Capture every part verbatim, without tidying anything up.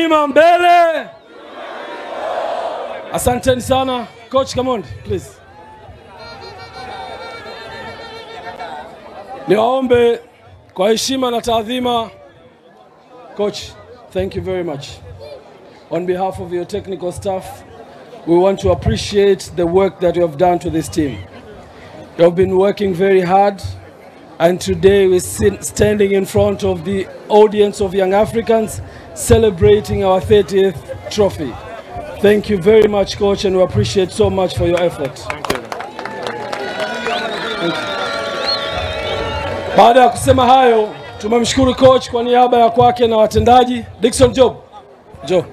Nyuma mbele. Asanteni sana. Coach, come on, please. Niwaombe kwa heshima na taadhima. Coach, thank you very much. On behalf of your technical staff, we want to appreciate the work that you have done to this team. You have been working very hard, and today we're standing in front of the audience of young Africans celebrating our thirtieth trophy. Thank you very much, Coach, and we appreciate so much for your effort. Thank you. Baada ya kusema hayo, tumemshukuru coach kwa niaba ya kwake na watendaji. Dickson Job. Job.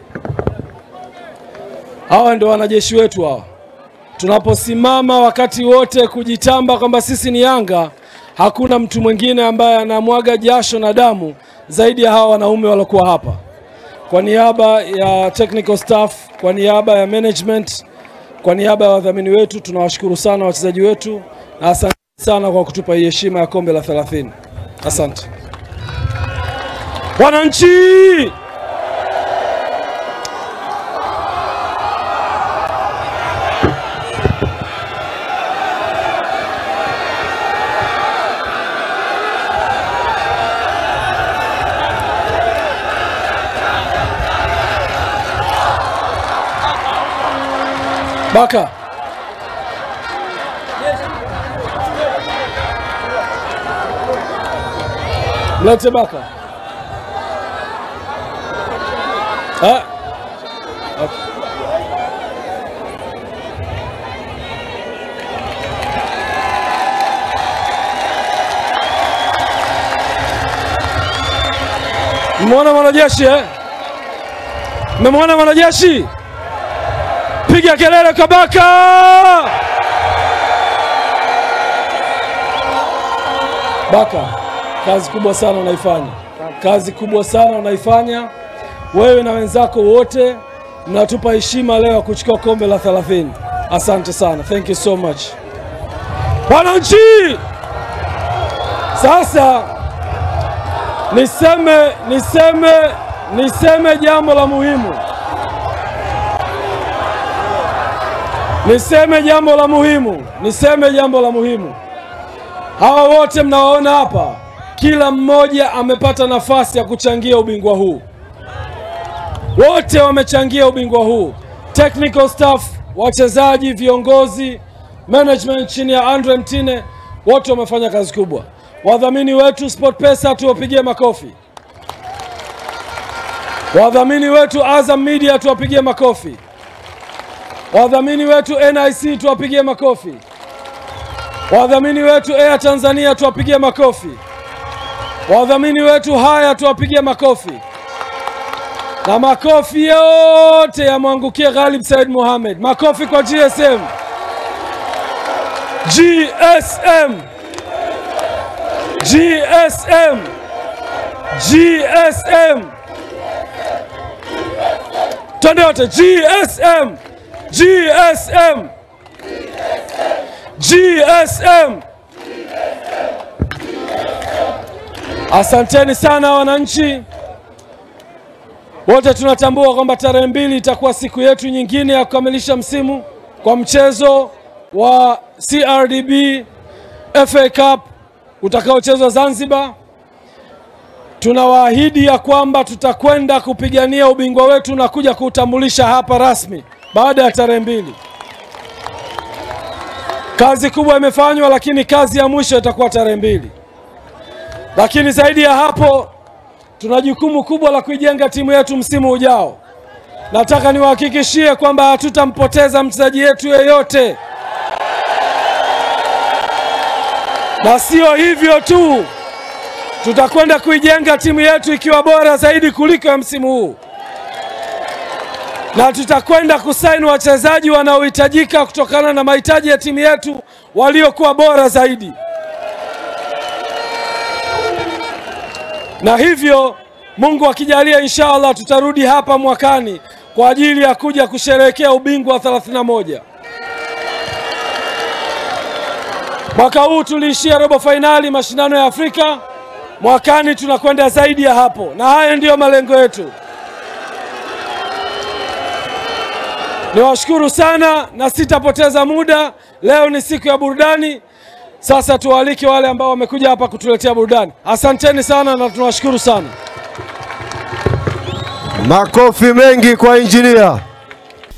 Hawa ndio wanajeshi wetu hawa. Tunaposimama wakati wote kujitamba kwamba sisi ni Yanga, hakuna mtu mwingine ambaye anamwaga jasho na damu zaidi ya hawa wanaume waliokuwa hapa. Kwa niaba ya technical staff, kwa niaba ya management, kwa niaba ya wadhamini wetu, tunawashukuru sana wachezaji wetu na asante sana kwa kutupa heshima ya kombe la thelathini. Asante. Wananchi! Baka. Mlete Baka. Ha? Okay. Mwana mwanajeshi eh? Mwana mwanajeshi? Piga kelele kwa Baka! Baka, kazi kubwa sana unaifanya. Kazi kubwa sana unaifanya. Wewe na wenzako wote mnatupa heshima leo kuchukua kombe la thelathini. Asante sana. Thank you so much. Wananchi! Sasa niseme niseme niseme jambo la muhimu. Niseme jambo la muhimu, niseme jambo la muhimu. Hawa wote mnawaona hapa, kila mmoja amepata nafasi ya kuchangia ubingwa huu. Wote wamechangia ubingwa huu. Technical staff, wachezaji, viongozi, management chini ya Andrea Mtine, wote wamefanya kazi kubwa. Wadhamini wetu Sport Pesa tuwapigie makofi. Wadhamini wetu Azam Media tuwapigie makofi. Wadhamini wetu N I C tuwapigie makofi. Wadhamini wetu Air Tanzania tuwapigie makofi. Wadhamini wetu Hire tuwapigie makofi. Na makofi yote yamwangukie Ghalib Said Muhammad. Makofi kwa G S M. G S M. G S M. G S M. Twende wote G S M. G S M. G S M. Asanteni sana wananchi. Wote tunatambua kwamba tarehe mbili itakuwa siku yetu nyingine ya kukamilisha msimu kwa mchezo wa C R D B F A Cup utakaochezwa Zanzibar. Tunawaahidi ya kwamba tutakwenda kupigania ubingwa wetu na kuja kutambulisha hapa rasmi baada ya tarehe mbili. Kazi kubwa imefanywa, lakini kazi ya mwisho itakuwa tarehe mbili. Lakini zaidi ya hapo, tuna jukumu kubwa la kuijenga timu yetu msimu ujao. Nataka niwahakikishie kwamba hatutampoteza mchezaji wetu yeyote. Na sio hivyo tu, tutakwenda kuijenga timu yetu ikiwa bora zaidi kuliko ya msimu huu. Na tutakwenda kusaini wachezaji wanaohitajika kutokana na mahitaji ya timu yetu waliokuwa bora zaidi. Na hivyo Mungu akijalia inshallah tutarudi hapa mwakani kwa ajili ya kuja kusherehekea ubingwa wa thelathini na moja. Mwaka huu tuliishia robo finali mashindano ya Afrika. Mwakani tunakwenda zaidi ya hapo. Na haya ndiyo malengo yetu. Niwashukuru sana na sitapoteza muda. Leo ni siku ya burudani. Sasa tuwaalike wale ambao wamekuja hapa kutuletea burudani. Asanteni sana na tunawashukuru sana. Makofi mengi kwa injinia.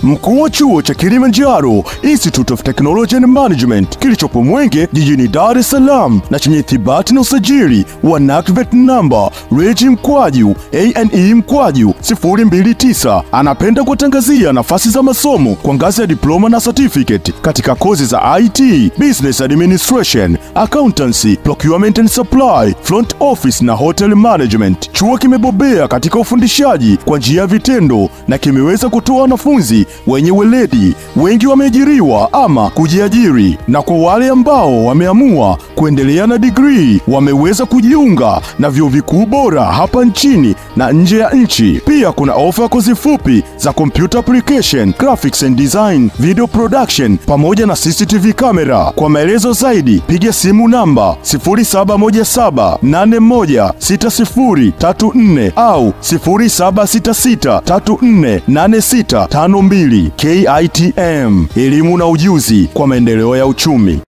Mkuu wa chuo cha Kilimanjaro Institute of Technology and Management kilichopo Mwenge jijini Dar es Salaam na chenye ithibati na usajili wa NACTE number Reji Mkwaju A N E Mkwaju sifuri mbili tisa anapenda kuwatangazia nafasi za masomo kwa ngazi ya diploma na certificate katika kozi za I T, Business Administration, Accountancy, Procurement and Supply, Front Office na Hotel Management. Chuo kimebobea katika ufundishaji kwa njia ya vitendo na kimeweza kutoa wanafunzi wenye weledi, wengi wameajiriwa ama kujiajiri, na kwa wale ambao wameamua kuendelea na degree wameweza kujiunga na vyuo vikuu bora hapa nchini na nje ya nchi. Pia kuna ofa kozi fupi za computer application, graphics and design, video production pamoja na C C T V camera. Kwa maelezo zaidi piga simu namba sifuri saba moja saba nane moja sita sifuri tatu nne au sifuri saba sita sita tatu nne nane sita tano mbili. K I T M, elimu na ujuzi kwa maendeleo ya uchumi.